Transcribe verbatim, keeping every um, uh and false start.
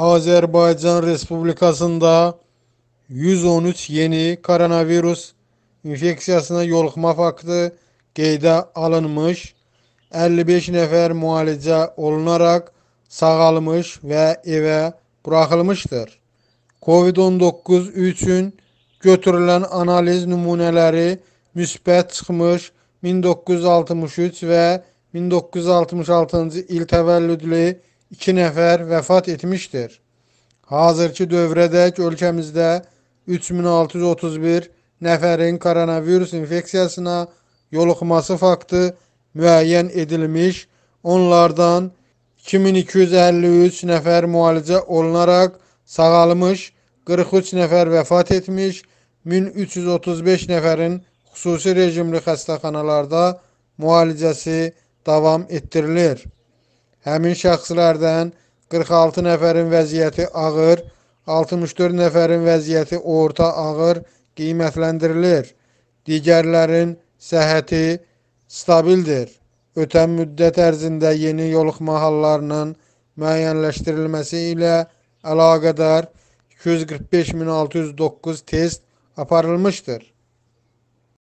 Azerbaycan Respublikasında yüz on üç yeni koronavirus infeksiyasına yoluxma faktı qeydə alınmış, əlli beş nəfər müalicə olunaraq sağalmış və evə buraxılmışdır. kovid on doqquz üçün götürülən analiz nümunələri müsbət çıxmış min doqquz yüz altmış üç və min doqquz yüz altmış altıncı il təvəllüdlü iki nəfər vəfat etmişdir. Hazırki dövrədək ölkəmizdə üç min altı yüz otuz bir nəfərin koronavirus infeksiyasına yoluxması faktı müəyyən edilmiş, onlardan iki min iki yüz əlli üç nəfər müalicə olunaraq sağalmış, qırx üç nəfər vəfat etmiş, min üç yüz otuz beş nəfərin xüsusi rejimli xəstəxanalarda müalicəsi davam etdirilir. Həmin şəxslərdən qırx altı nəfərin vəziyyəti ağır, altmış dörd nəfərin vəziyyəti orta ağır qiymətləndirilir. Digərlərin səhhəti stabildir. Ötən müddət ərzində yeni yoluxma hallarının müəyyənləşdirilməsi ilə əlaqədar iki yüz qırx beş min altı yüz doqquz test aparılmışdır.